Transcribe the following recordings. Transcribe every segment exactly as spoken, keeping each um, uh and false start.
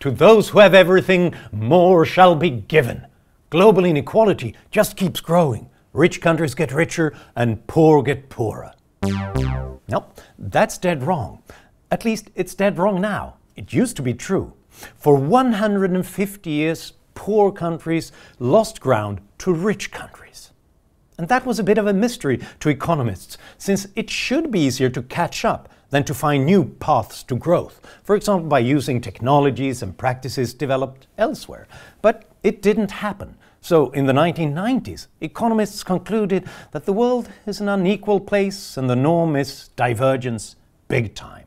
To those who have everything, more shall be given. Global inequality just keeps growing. Rich countries get richer and poor get poorer. No, that's dead wrong. At least it's dead wrong now. It used to be true. For one hundred fifty years, poor countries lost ground to rich countries. And that was a bit of a mystery to economists, since it should be easier to catch up than to find new paths to growth, for example by using technologies and practices developed elsewhere. But it didn't happen. So in the nineteen nineties, economists concluded that the world is an unequal place and the norm is divergence big time.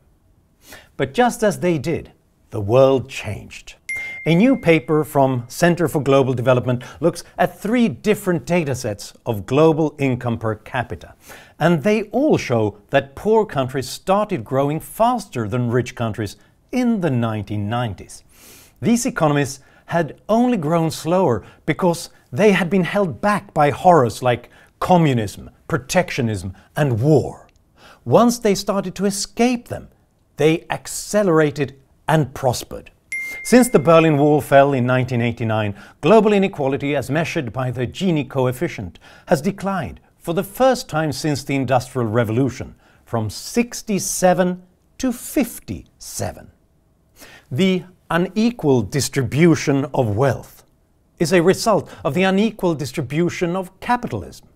But just as they did, the world changed. A new paper from Center for Global Development looks at three different datasets of global income per capita. And they all show that poor countries started growing faster than rich countries in the nineteen nineties. These economies had only grown slower because they had been held back by horrors like communism, protectionism, and war. Once they started to escape them, they accelerated and prospered. Since the Berlin Wall fell in nineteen eighty-nine, global inequality as measured by the Gini coefficient has declined for the first time since the Industrial Revolution, from sixty-seven to fifty-seven. The unequal distribution of wealth is a result of the unequal distribution of capitalism.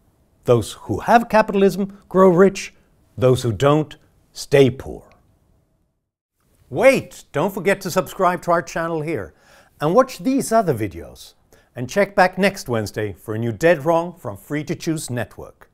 Those who have capitalism grow rich, those who don't stay poor. Wait, don't forget to subscribe to our channel here and watch these other videos. And check back next Wednesday for a new Dead Wrong from Free to Choose Network.